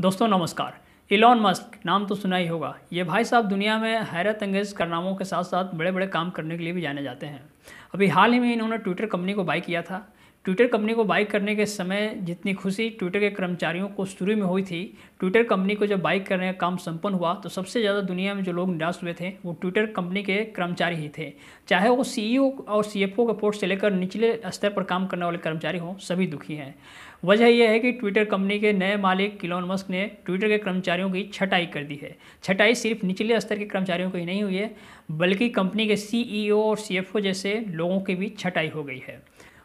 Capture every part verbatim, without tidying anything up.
दोस्तों नमस्कार। Elon Musk नाम तो सुना ही होगा। ये भाई साहब दुनिया में हैरत अंगेज कारनामों के साथ साथ बड़े बड़े काम करने के लिए भी जाने जाते हैं। अभी हाल ही में इन्होंने ट्विटर कंपनी को बाय किया था। ट्विटर कंपनी को बाय करने के समय जितनी खुशी ट्विटर के कर्मचारियों को शुरू में हुई थी, ट्विटर कंपनी को जब बाय करने का काम संपन्न हुआ तो सबसे ज़्यादा दुनिया में जो लोग निराश हुए थे वो ट्विटर कंपनी के कर्मचारी ही थे। चाहे वो सीईओ और सीएफओ के पोस्ट से लेकर निचले स्तर पर काम करने वाले कर्मचारी हों, सभी दुखी हैं। वजह यह है कि ट्विटर कंपनी के नए मालिक इलॉन मस्क ने ट्विटर के कर्मचारियों की छँटाई कर दी है। छँटाई सिर्फ निचले स्तर के कर्मचारियों की ही नहीं हुई है, बल्कि कंपनी के सीईओ और सीएफओ जैसे लोगों की भी छँटाई हो गई है।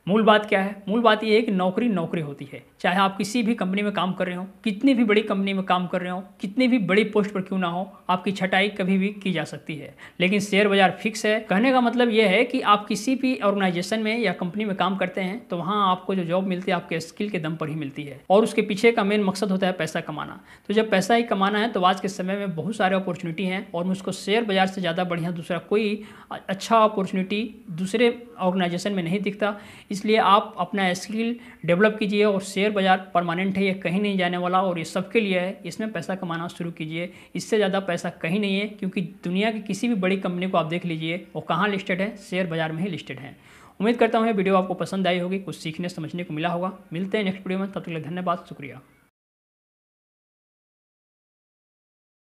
मूल बात क्या है? मूल बात ये है कि नौकरी नौकरी होती है। चाहे आप किसी भी कंपनी में काम कर रहे हो, कितनी भी बड़ी कंपनी में काम कर रहे हो, कितनी भी बड़ी पोस्ट पर क्यों ना हो, आपकी छँटाई कभी भी की जा सकती है। लेकिन शेयर बाजार फिक्स है। कहने का मतलब ये है कि आप किसी भी ऑर्गेनाइजेशन में या कंपनी में काम करते हैं तो वहाँ आपको जो जॉब मिलती है आपके स्किल के दम पर ही मिलती है, और उसके पीछे का मेन मकसद होता है पैसा कमाना। तो जब पैसा ही कमाना है तो आज के समय में बहुत सारे अपॉर्चुनिटी हैं, और मुझको शेयर बाजार से ज़्यादा बढ़िया दूसरा कोई अच्छा अपॉर्चुनिटी दूसरे ऑर्गेनाइजेशन में नहीं दिखता। इसलिए आप अपना स्किल डेवलप कीजिए, और शेयर बाज़ार परमानेंट है, ये कहीं नहीं जाने वाला और ये सबके लिए है। इसमें पैसा कमाना शुरू कीजिए। इससे ज़्यादा पैसा कहीं नहीं है, क्योंकि दुनिया की किसी भी बड़ी कंपनी को आप देख लीजिए वो कहाँ लिस्टेड है, शेयर बाज़ार में ही लिस्टेड है। उम्मीद करता हूँ ये वीडियो आपको पसंद आई होगी, कुछ सीखने समझने को मिला होगा। मिलते हैं नेक्स्ट वीडियो में, तब तक धन्यवाद, शुक्रिया।